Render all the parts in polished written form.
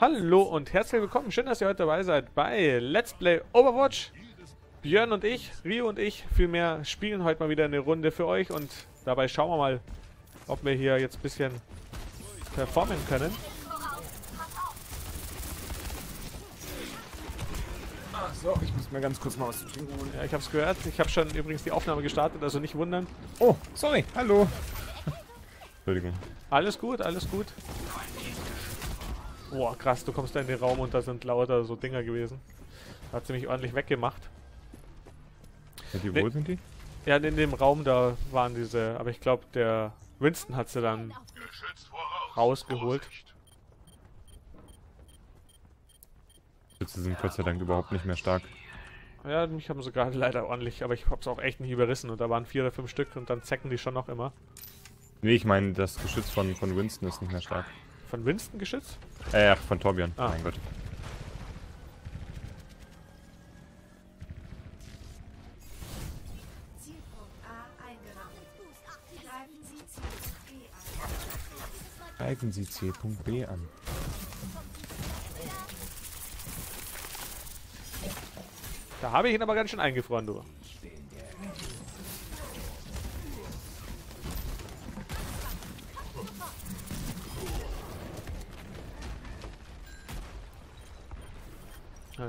Hallo und herzlich willkommen, schön, dass ihr heute dabei seid bei Let's Play Overwatch. Björn und ich, Rio und ich vielmehr spielen heute mal wieder eine Runde für euch und dabei schauen wir mal, ob wir hier jetzt ein bisschen performen können. Ach so, ich muss mir ganz kurz mal was zu trinken holen. Ja, ich hab's gehört, ich habe schon übrigens die Aufnahme gestartet, also nicht wundern. Oh, sorry, hallo. Entschuldigung. Alles gut, alles gut. Boah, krass, du kommst da in den Raum und da sind lauter so Dinger gewesen. Da hat sie mich ordentlich weggemacht. Ja, wo sind die? Ja, in dem Raum da waren diese, aber ich glaube, der Winston hat sie dann rausgeholt. Schütze sind Gott sei Dank überhaupt nicht mehr stark. Ja, mich haben sie gerade leider ordentlich, aber ich hab's auch echt nicht überrissen und da waren 4 oder 5 Stück und dann zecken die schon noch immer. Nee, ich meine, das Geschütz von Winston ist nicht mehr stark. Von Winston geschützt? Ja, von Torbjörn. Ah. Mein Gott. Greifen Sie Zielpunkt B an. Da habe ich ihn aber ganz schön eingefroren, du.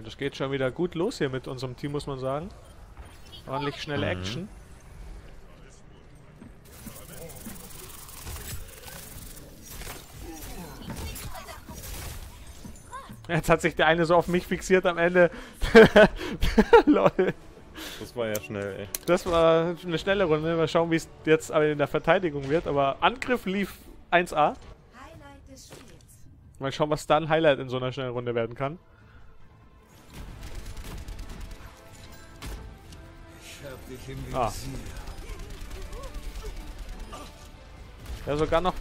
Das geht schon wieder gut los hier mit unserem Team, muss man sagen. Ordentlich schnelle Action. Jetzt hat sich der eine so auf mich fixiert am Ende. Lol. Das war ja schnell, ey. Das war eine schnelle Runde. Mal schauen, wie es jetzt in der Verteidigung wird. Aber Angriff lief 1A. Mal schauen, was da ein Highlight in so einer schnellen Runde werden kann. Ah. Ja, sogar noch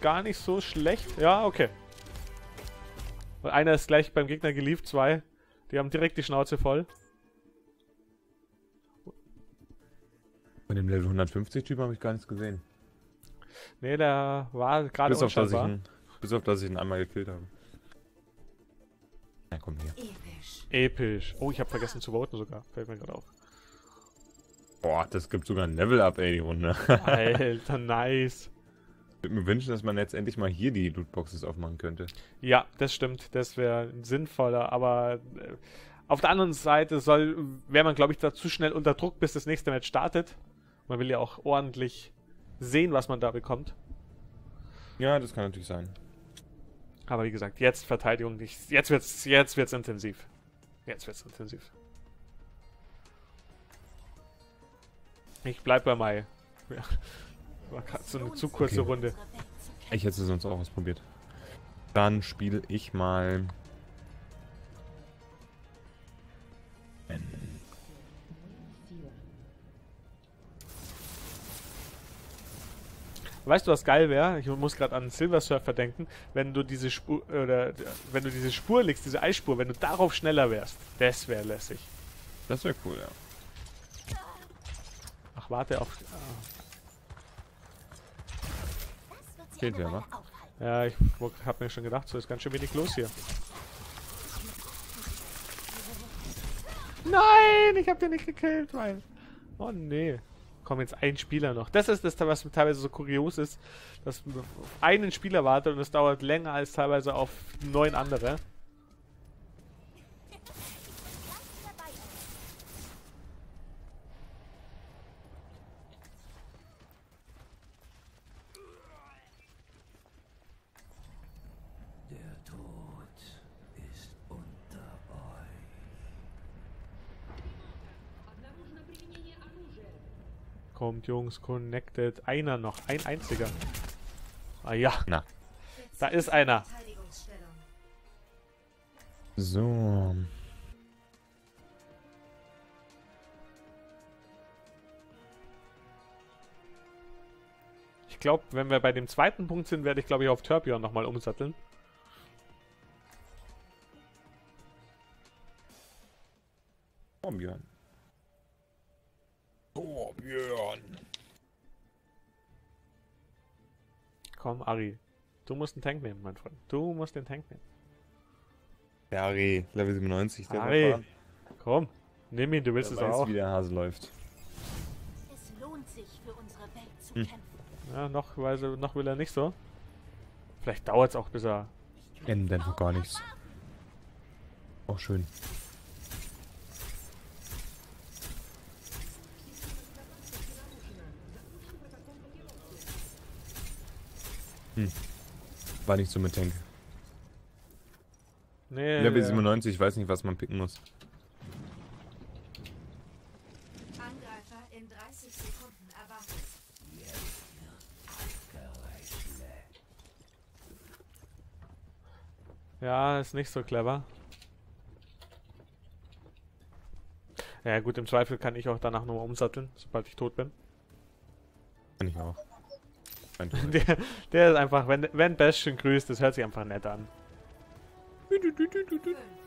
gar nicht so schlecht. Ja, okay. Und einer ist gleich beim Gegner gelieft, 2. Die haben direkt die Schnauze voll. Bei dem Level 150-Typ habe ich gar nichts gesehen. Nee, der war gerade unscheinbar. Bis auf, dass ich ihn einmal gekillt habe. Na, komm hier. Episch. Episch. Oh, ich habe vergessen zu voten sogar. Fällt mir gerade auf. Boah, das gibt sogar ein Level-Up, ey, die Runde. Alter, nice. Ich würde mir wünschen, dass man jetzt endlich mal hier die Lootboxes aufmachen könnte. Ja, das stimmt. Das wäre sinnvoller. Aber auf der anderen Seite wäre man, glaube ich, da zu schnell unter Druck, bis das nächste Match startet. Man will ja auch ordentlich sehen, was man da bekommt. Ja, das kann natürlich sein. Aber wie gesagt, jetzt Verteidigung nicht. Jetzt wird's intensiv. Jetzt wird's intensiv. Ich bleib bei Mai. Ja. War gerade so eine zu kurze Runde. Ich hätte sonst auch was probiert. Dann spiele ich mal. Weißt du, was geil wäre? Ich muss gerade an Silversurfer denken. Wenn du diese Spur, legst, diese Eisspur, wenn du darauf schneller wärst, das wäre lässig. Das wäre cool, ja. Ach, warte auf. Geht wer, ne? Ja, ich hab mir schon gedacht, so ist ganz schön wenig los hier. Nein, ich hab den nicht gekillt, Mann. Oh nee. Komm, jetzt ein Spieler noch. Das ist das, was teilweise so kurios ist, dass man auf einen Spieler wartet und es dauert länger als teilweise auf 9 andere. Kommt, Jungs, connected. Einer noch. Ein einziger. Ah ja. Na. Da ist einer. So. Ich glaube, wenn wir bei dem zweiten Punkt sind, werde ich, glaube ich, auf Torbjörn nochmal umsatteln. Torbjörn. Oh, Björn. Komm, Ari. Du musst einen Tank nehmen, mein Freund. Du musst den Tank nehmen. Der Ari, Level 97. Der Ari, war. Komm, nimm ihn, du willst es auch. Wie der Hase läuft. Es lohnt sich, für unsere Welt zu kämpfen. Ja, noch will er nicht so. Vielleicht dauert es auch, bis er... Enden denn noch gar nichts. Auch schön. Hm. War nicht so mit Tank. Nee, Level 97, ich weiß nicht, was man picken muss. Angreifer in 30 Sekunden erwartet. Ja, ist nicht so clever. Ja gut, im Zweifel kann ich auch danach nur umsatteln, sobald ich tot bin. Kann ich auch. Der ist einfach, wenn Bastian grüßt, das hört sich einfach nett an.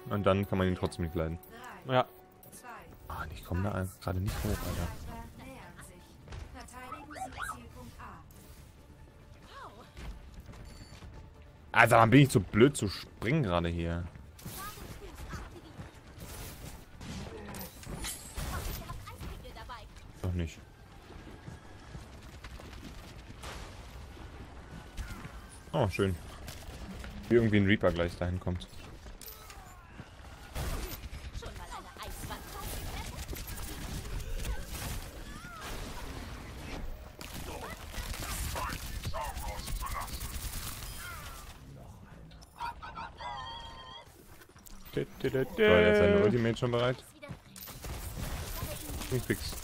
Und dann kann man ihn trotzdem nicht leiden. Ja. Ah, ich komme da gerade nicht hoch, Alter. Also, dann bin ich so blöd zu springen gerade hier. Doch nicht. Oh, schön. Wie irgendwie ein Reaper gleich dahin kommt. So, jetzt ist seine Ultimate schon bereit. Nicht fix.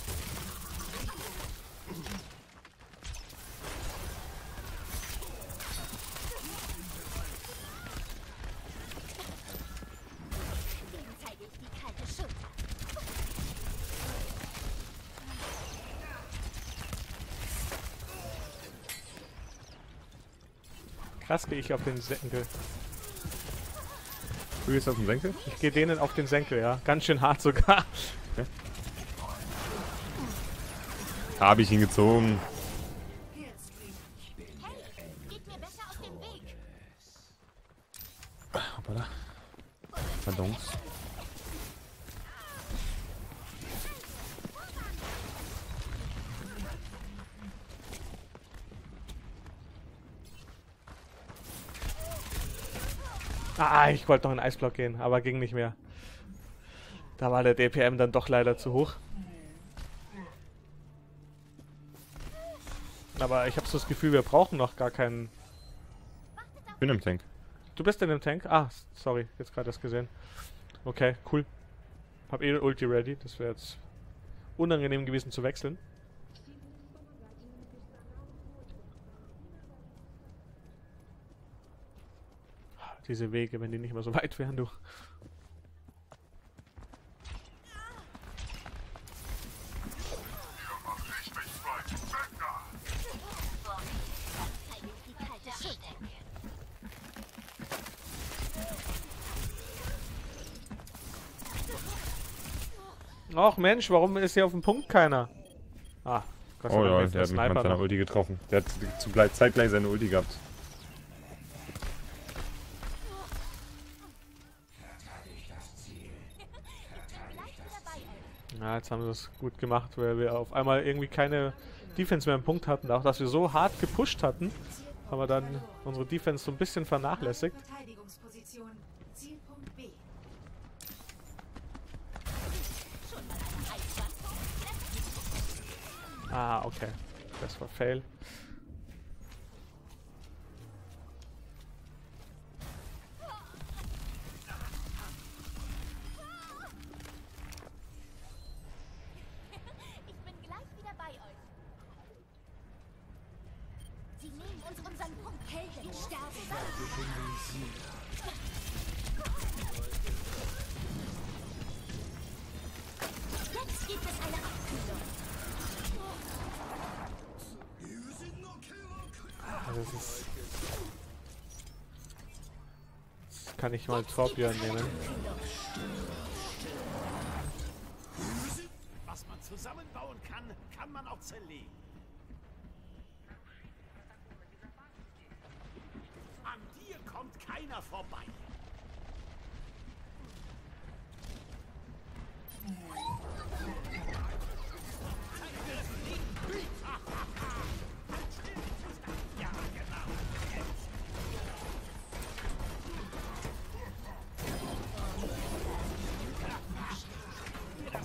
Krass gehe ich auf den Senkel. Du gehst auf den Senkel? Ich gehe denen auf den Senkel, ja. Ganz schön hart sogar. Okay. Habe ich ihn gezogen. Hey, geht mir besser auf den Weg. Hoppala. Verdammt. Ah, ich wollte noch in den Eisblock gehen, aber ging nicht mehr. Da war der DPM dann doch leider zu hoch. Aber ich habe so das Gefühl, wir brauchen noch gar keinen... Ich bin im Tank. Du bist in dem Tank? Ah, sorry, jetzt gerade das gesehen. Okay, cool. Hab eh Ulti ready, das wäre jetzt unangenehm gewesen zu wechseln. Diese Wege, wenn die nicht mehr so weit wären, du. Och Mensch, warum ist hier auf dem Punkt keiner? Ah, Gott sei Dank, oh ja, der hat mich mit seiner Ulti getroffen. Der hat zeitgleich seine Ulti gehabt. Ja, jetzt haben sie es gut gemacht, weil wir auf einmal irgendwie keine Defense mehr im Punkt hatten. Auch, dass wir so hart gepusht hatten, haben wir dann unsere Defense so ein bisschen vernachlässigt. Ah, okay. Das war Fail. Jetzt kann ich mal Torbjörn nehmen. Was man zusammenbauen kann, kann man auch zerlegen. kommt keiner vorbei.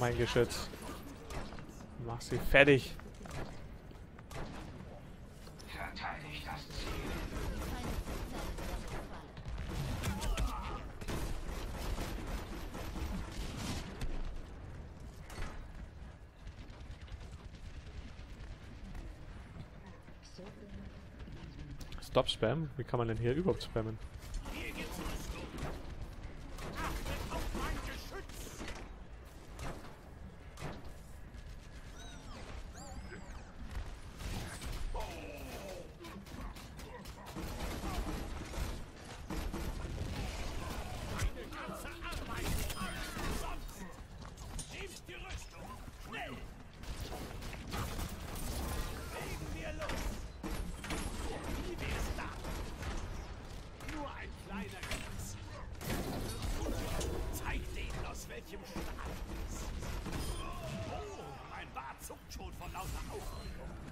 Mein Geschütz. Mach sie fertig. Verteidigt das Ziel. Stop Spam? Wie kann man denn hier überhaupt spammen?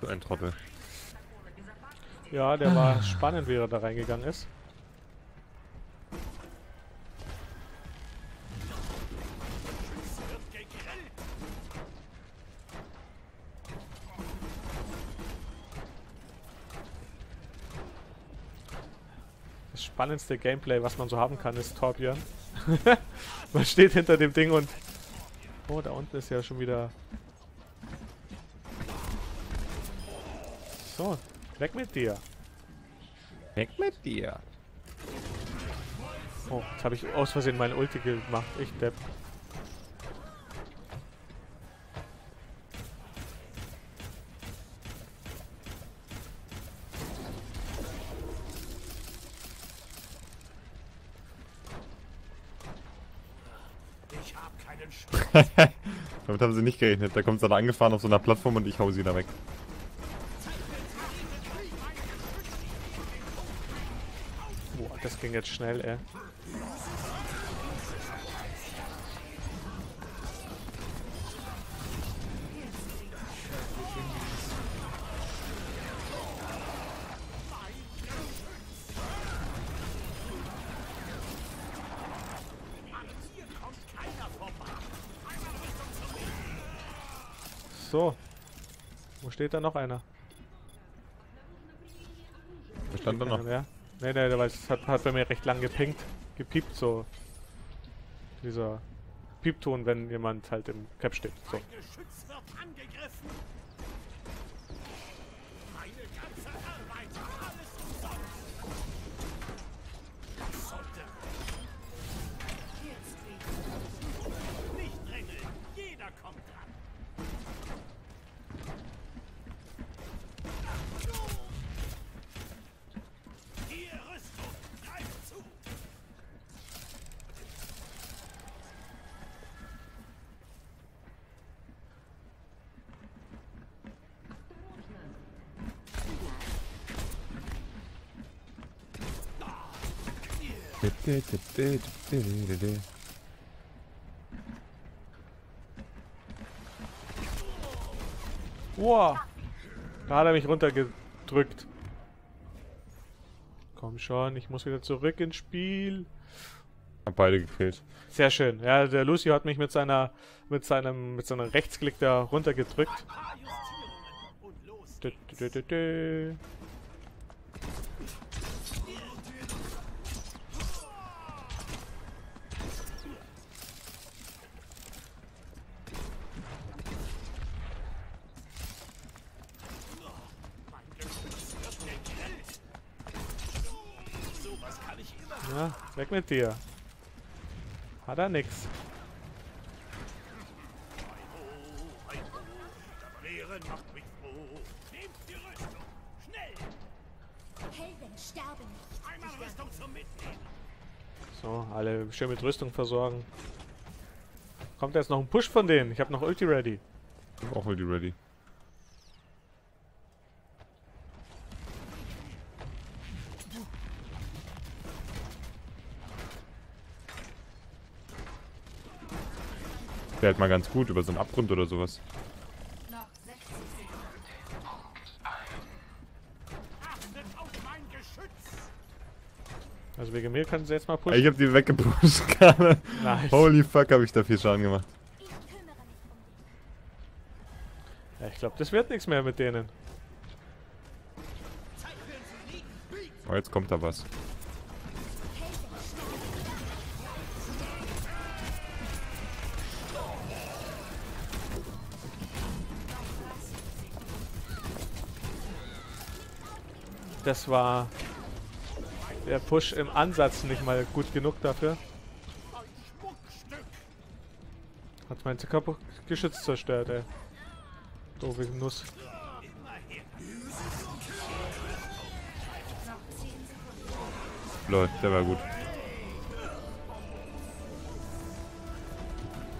Ein Trottel. Ja, der war spannend, wie er da reingegangen ist. Das spannendste Gameplay, was man so haben kann, ist Torbjörn. Man steht hinter dem Ding und... Oh, da unten ist ja schon wieder... So, weg mit dir. Weg mit dir. Oh, jetzt habe ich aus Versehen meine Ulti gemacht. Ich Depp. Ich habe keinen Schuss. Damit haben sie nicht gerechnet. Da kommt sie dann angefahren auf so einer Plattform und ich hau sie da weg. Das ging jetzt schnell, ey. So. Wo steht da noch einer? Da stand da noch. Mehr? Ne, der weiß, hat bei mir recht lang gepiept, so. Dieser Piepton, wenn jemand halt im Cap steht. So. Mein Geschütz wird angegriffen. Meine ganze Arbeit, alles umsonst. Das sollte. Jetzt nicht drängeln, jeder kommt dran. Wow. Da hat er mich runtergedrückt. Komm schon, ich muss wieder zurück ins Spiel. Hab beide gekillt. Sehr schön. Ja, der Lucio hat mich mit seinem Rechtsklick da runtergedrückt. Ja, weg mit dir. Hat er nix. So, alle schön mit Rüstung versorgen. Kommt jetzt noch ein Push von denen? Ich habe noch Ulti ready. Ich hab auch Ulti ready. Wäre halt mal ganz gut über so einen Abgrund oder sowas. Also wegen mir können sie jetzt mal pushen. Ich hab die weggepusht gerade. Nice. Holy fuck, hab ich da viel Schaden gemacht. Ja, ich glaube, das wird nichts mehr mit denen. Oh, jetzt kommt da was. Das war... Der Push im Ansatz nicht mal gut genug dafür. Hat mein Geschütz zerstört, ey. Doofe Nuss. Lol, der war gut.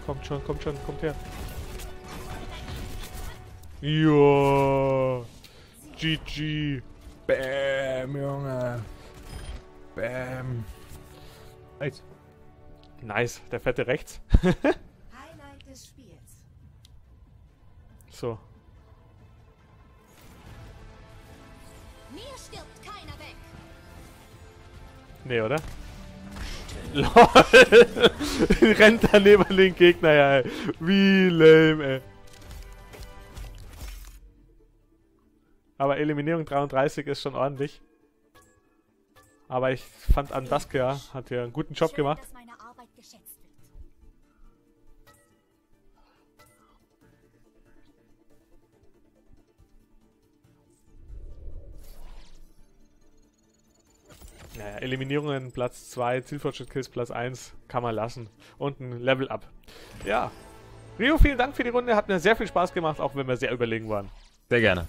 Kommt schon, kommt her. Joa. GG. Bäm, Junge. Bäm. Nice. Nice, der fette rechts. Highlight des Spiels. So. Mir stirbt keiner weg. Nee, oder? LOL! Rennt da neben den Gegner, ja, ey. Wie lame, ey. Aber Eliminierung 33 ist schon ordentlich. Aber ich fand, Andaskia hat hier einen guten Job gemacht. Naja, Eliminierungen Platz 2, Zielfortschritt Kills Platz 1 kann man lassen. Und ein Level Up. Ja, Rio, vielen Dank für die Runde. Hat mir sehr viel Spaß gemacht, auch wenn wir sehr überlegen waren. Sehr gerne.